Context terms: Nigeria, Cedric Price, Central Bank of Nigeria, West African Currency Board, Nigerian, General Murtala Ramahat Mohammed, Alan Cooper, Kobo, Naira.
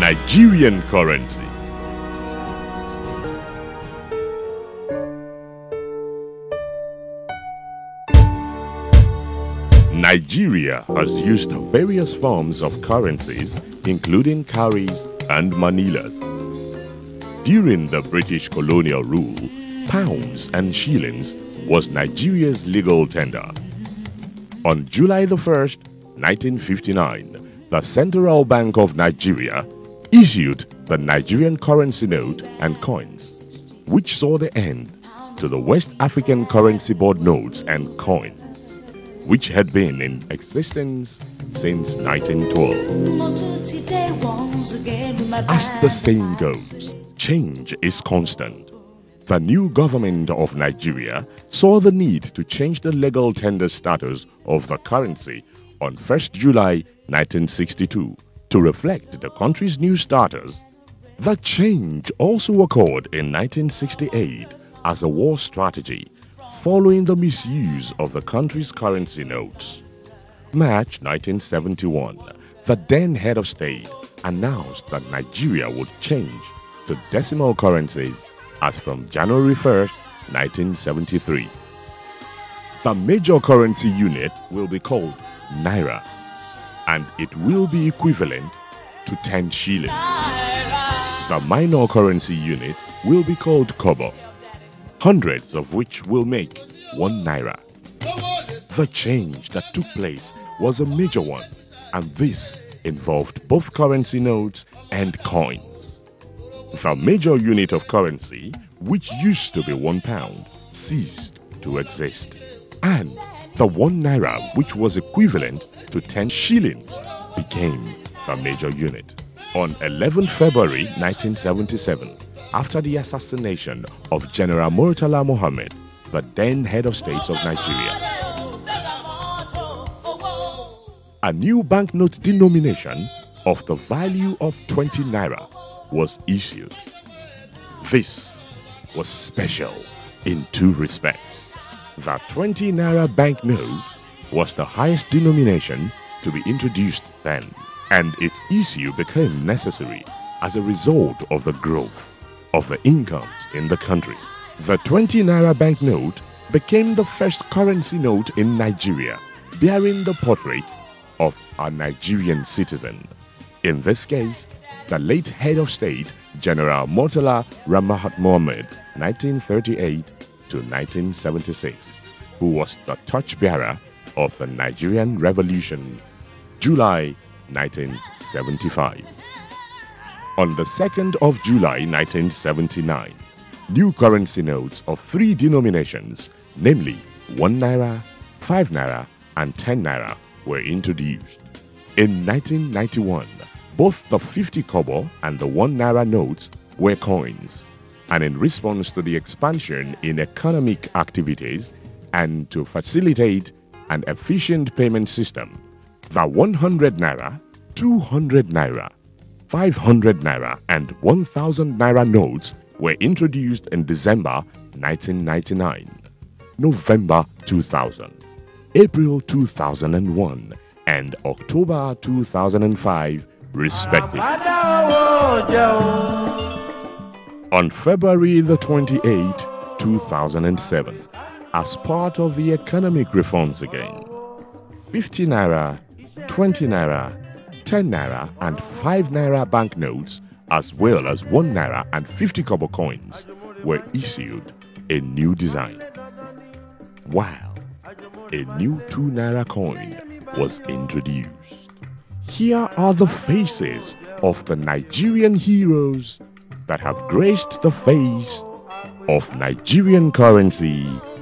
Nigerian currency. Nigeria has used various forms of currencies, including cowries and manilas. During the British colonial rule, pounds and shillings was Nigeria's legal tender. On July 1st, 1959, the Central Bank of Nigeria issued the Nigerian currency note and coins, which saw the end to the West African Currency Board notes and coins, which had been in existence since 1912. As the saying goes, change is constant. The new government of Nigeria saw the need to change the legal tender status of the currency on 1st July 1962 to reflect the country's new status. The change also occurred in 1968 as a war strategy, following the misuse of the country's currency notes. March 1971, the then head of state announced that Nigeria would change to decimal currencies as from January 1st, 1973. The major currency unit will be called Naira, and it will be equivalent to 10 shillings. The minor currency unit will be called Kobo, hundreds of which will make 1 naira. The change that took place was a major one, and this involved both currency notes and coins. The major unit of currency, which used to be 1 pound, ceased to exist, and the 1 naira, which was equivalent to 10 shillings, became the major unit. On 11 February 1977, after the assassination of General Murtala Mohammed, the then head of state of Nigeria, a new banknote denomination of the value of 20 naira was issued. This was special in two respects. The 20 naira banknote was the highest denomination to be introduced then, and its issue became necessary as a result of the growth of the incomes in the country. The 20 naira banknote became the first currency note in Nigeria bearing the portrait of a Nigerian citizen. In this case, the late head of state, General Murtala Ramahat Mohammed, 1938 to 1976, who was the torchbearer of the Nigerian Revolution, July 1975. On the 2nd of July 1979, new currency notes of 3 denominations, namely 1 naira, 5 naira and 10 naira, were introduced. In 1991, both the 50 kobo and the 1 naira notes were coins, and in response to the expansion in economic activities and to facilitate an efficient payment system, the 100 naira, 200 naira, 500 naira and 1,000 naira notes were introduced in December 1999, November 2000, April 2001 and October 2005 respectively. On February the 28th, 2007, as part of the economic reforms again, 50 naira, 20 naira, 10 naira and 5 naira banknotes, as well as 1 naira and 50 kobo coins, were issued in new design, while a new 2 naira coin was introduced. Here are the faces of the Nigerian heroes that have graced the face of Nigerian currency